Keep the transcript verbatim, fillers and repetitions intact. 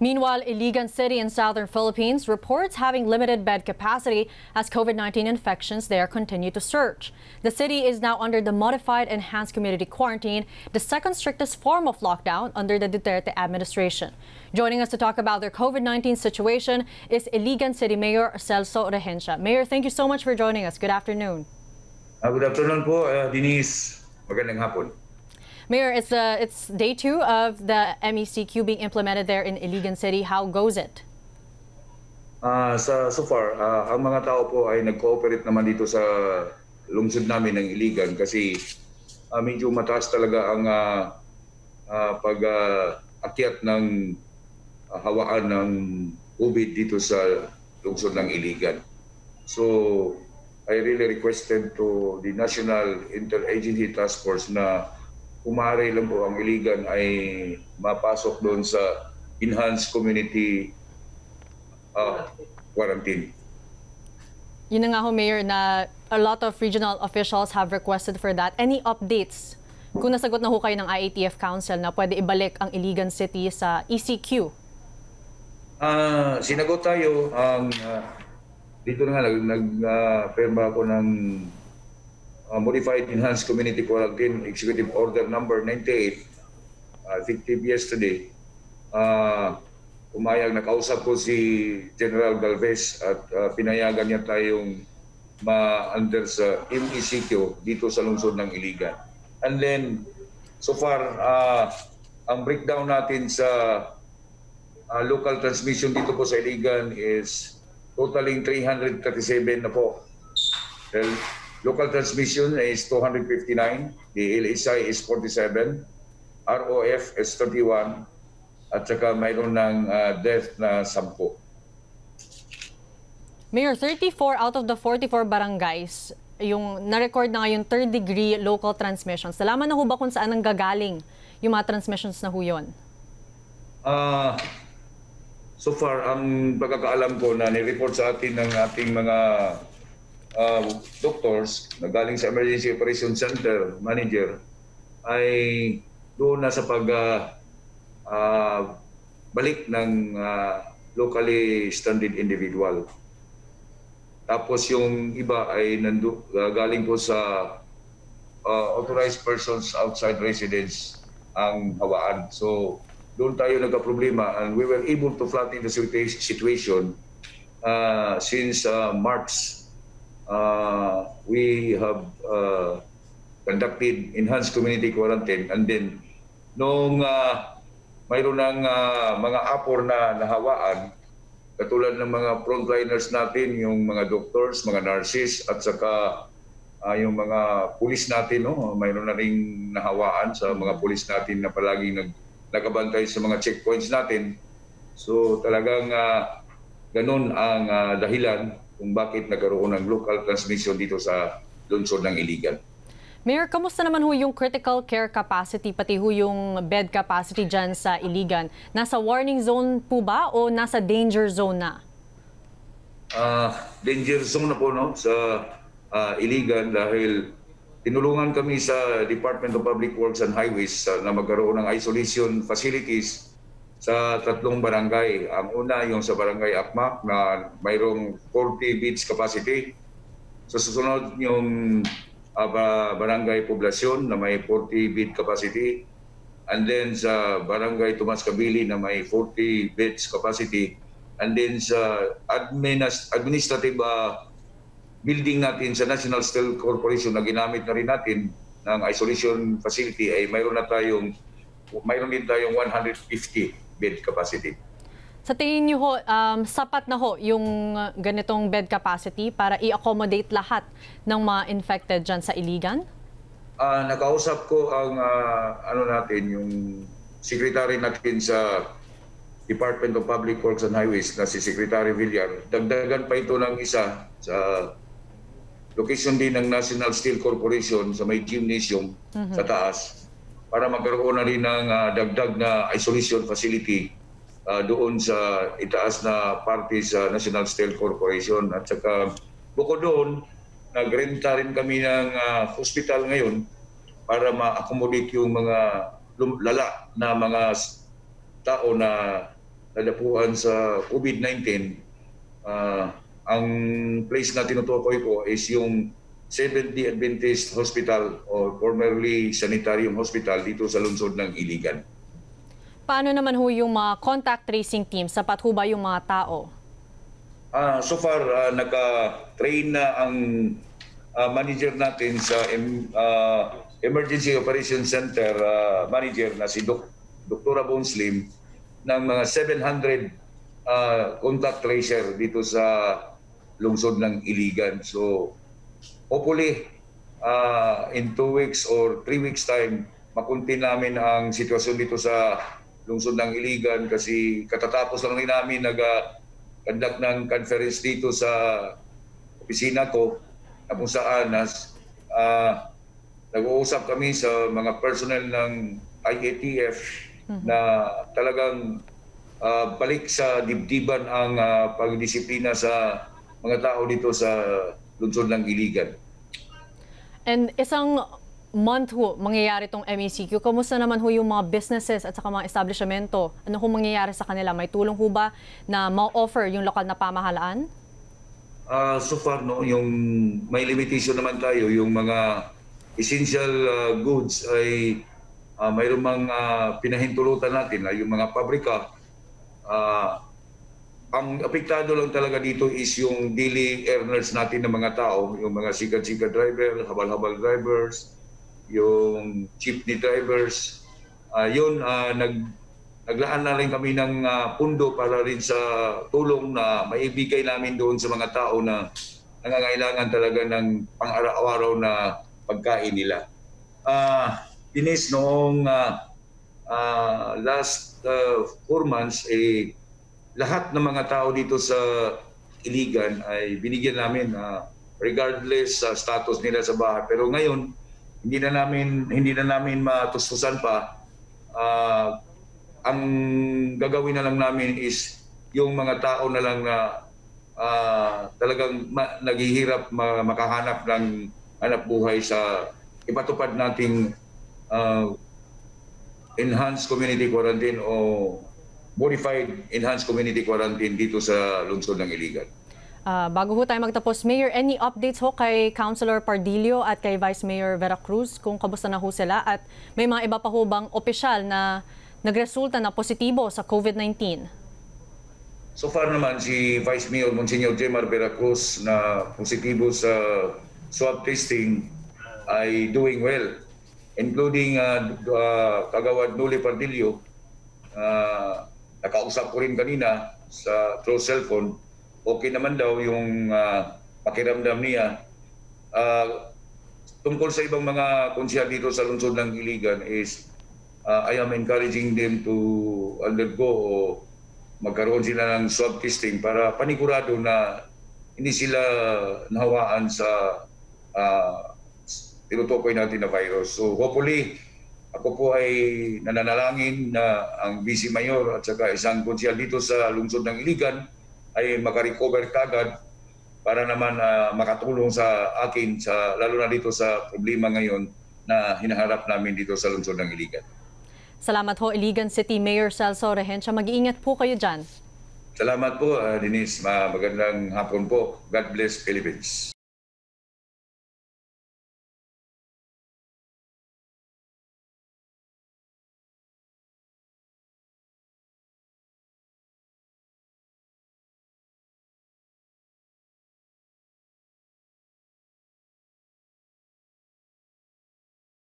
Meanwhile, Iligan City in southern Philippines reports having limited bed capacity as COVID nineteen infections there continue to surge. The city is now under the modified enhanced community quarantine, the second strictest form of lockdown under the Duterte administration. Joining us to talk about their COVID nineteen situation is Iligan City Mayor Celso Rehencia. Mayor, thank you so much for joining us. Good afternoon. Uh, good afternoon po, uh, Denise. Magandang hapon. Mayor, it's, uh, it's day two of the M E C Q being implemented there in Iligan City. How goes it? Uh, sa, so far, uh, ang mga tao po ay nag-cooperate naman dito sa lungsod namin ng Iligan kasi uh, medyo mataas talaga ang uh, uh, pag-akyat uh, ng uh, hawaan ng COVID dito sa lungsod ng Iligan. So, I really requested to the National Interagency Task Force na umaaray lang po ang Iligan ay mapasok doon sa enhanced community uh, quarantine. Yun na nga ho, Mayor, na a lot of regional officials have requested for that. Any updates? Kung nasagot na ho kayo ng I A T F Council na pwede ibalik ang Iligan City sa E C Q? Uh, sinagot tayo. Ang, uh, dito na nga, nag-firma uh, ako ng Uh, modified enhanced community quarantine executive order number ninety-eight, uh, effective yesterday. Uh, umayag, nakausap ko si General Galvez at uh, pinayagan niya tayong ma-under sa M E C Q dito sa lungsod ng Iligan. And then, so far, uh, ang breakdown natin sa uh, local transmission dito po sa Iligan is totaling three hundred thirty-seven na po. Well, local transmission is two hundred fifty-nine, the I L I is forty-seven, R O F is thirty-one, at saka mayroon ng uh, death na ten. Mayor, thirty-four out of the forty-four barangays, yung na-record na ngayon third-degree local transmissions. Nalaman na ho ba kung saan ang gagaling yung mga transmissions na ho yun? Uh, so far, ang pagkakaalam ko na nireport sa atin ng ating mga Uh, doctors na galing sa Emergency Operations Center manager ay doon na sa pag uh, uh, balik ng uh, locally stranded individual. Tapos yung iba ay nandu uh, galing po sa uh, authorized persons outside residence ang hawaan. So doon tayo nagka-problema and we were able to flatten the situation uh, since uh, March. Uh, we have uh, conducted enhanced community quarantine and then noong uh, mayroon ng uh, mga apor na nahawaan katulad ng mga frontliners natin, yung mga doctors, mga nurses at saka uh, yung mga pulis natin, no? Mayroon na rin nahawaan sa mga pulis natin na palaging nag nakabantay sa mga checkpoints natin. So talagang uh, ganun ang uh, dahilan kung bakit nagkaroon ng local transmission dito sa lungsod ng Iligan. Mayor, kamusta naman ho yung critical care capacity, pati ho yung bed capacity dyan sa Iligan? Nasa warning zone po ba o nasa danger zone na? Uh, danger zone na po, no? Sa uh, Iligan dahil tinulungan kami sa Department of Public Works and Highways uh, na magkaroon ng isolation facilities sa tatlong barangay. Ang una yung sa barangay Akmak na mayroong forty beds capacity. Sa susunod yung uh, barangay Poblacion na may forty bed capacity. And then sa barangay Tomas Kabili na may forty beds capacity. And then sa administrative uh, building natin sa National Steel Corporation na ginamit na rin natin ng isolation facility ay mayroon na tayong mayroon din tayong one hundred fifty bed capacity. Sa tingin niyo ho, um, sapat na ho yung ganitong bed capacity para i-accommodate lahat ng mga infected dyan sa Iligan? Uh, nakausap ko ang uh, ano natin, yung secretary natin sa Department of Public Works and Highways na si Secretary Villar. Dagdagan pa ito ng isa sa location din ng National Steel Corporation sa may gymnasium mm-hmm. sa taas, para magkaroon na rin ng uh, dagdag na isolation facility uh, doon sa itaas na parte sa National Steel Corporation. At saka bukod doon, nagrenta rin kami ng uh, hospital ngayon para ma-accommodate yung mga lala na mga tao na lalapuan sa COVID nineteen, uh, ang place na tinutukoy ko is yung Seventh Adventist Hospital or formerly Sanitarium Hospital dito sa lungsod ng Iligan. Paano naman ho yung mga contact tracing team? Sapat ho ba yung mga tao? Uh, so far, uh, naka-train na ang uh, manager natin sa em uh, Emergency Operations Center uh, manager na si Dok Doktora Boneslim ng mga seven hundred Uh, contact tracer dito sa lungsod ng Iligan. So, hopefully, uh, in two weeks or three weeks time, makunti namin ang sitwasyon dito sa lungsod ng Iligan kasi katatapos lang rin namin nag-conduct ng conference dito sa opisina ko na kung saan uh, nag-uusap kami sa mga personnel ng I A T F mm-hmm. na talagang Uh, balik sa dibdiban ang uh, pagdisiplina sa mga tao dito sa lungsod ng Iligan. And isang month ho, mangyayari itong M E C Q. Kamusta naman ho yung mga businesses at saka mga establishmento? Ano ho mangyayari sa kanila? May tulong ho ba na ma-offer yung lokal na pamahalaan? Uh, so far, no, yung may limitation naman tayo. Yung mga essential uh, goods ay uh, mayroong mga uh, pinahintulutan natin. Uh, yung mga pabrika, Uh, ang apektado lang talaga dito is yung daily earners natin ng mga tao, yung mga sikat-sikat driver, habal-habal drivers, yung jeepney drivers. Uh, yun, uh, nag, naglaan na rin kami ng uh, pundo para rin sa tulong na maibigay namin doon sa mga tao na nangangailangan talaga ng pang-araw-araw na pagkain nila. Uh, Dinis, noong uh, Uh, last uh, four months, eh, lahat ng mga tao dito sa Iligan ay binigyan namin uh, regardless sa uh, status nila sa bahay. Pero ngayon, hindi na namin, hindi na namin matustusan pa. Uh, ang gagawin na lang namin is yung mga tao na lang na uh, talagang ma naghihirap ma makahanap ng hanap buhay sa ipatupad nating uh, Enhanced Community Quarantine o Modified Enhanced Community Quarantine dito sa lungsod ng Iligan. Uh, bago ho tayo magtapos, Mayor, any updates ho kay Councilor Pardillo at kay Vice Mayor Vera Cruz kung kamusta na ho sila at may mga iba pa ho bang opisyal na nagresulta na positibo sa COVID nineteen? So far naman si Vice Mayor Monsignor Jemar Vera Cruz na positibo sa swab testing ay doing well, including uh, uh, Kagawad Noli Pardillo. Uh, nakausap ko rin kanina sa through cellphone. Okay naman daw yung uh, pakiramdam niya. Uh, tungkol sa ibang mga konsyal dito sa lungsod ng Iligan is uh, I am encouraging them to undergo o magkaroon sila ng swab testing para panigurado na hindi sila nahawaan sa uh, tinutukoy natin na virus. So hopefully, ako po ay nananalangin na ang Vice Mayor at saka isang konsyal dito sa lungsod ng Iligan ay makarecover kagad para naman uh, makatulong sa akin, sa, lalo na dito sa problema ngayon na hinaharap namin dito sa lungsod ng Iligan. Salamat ho, Iligan City Mayor Celso Rehencia. Mag-iingat po kayo dyan. Salamat po, uh, Denise. Magandang hapon po. God bless Philippines.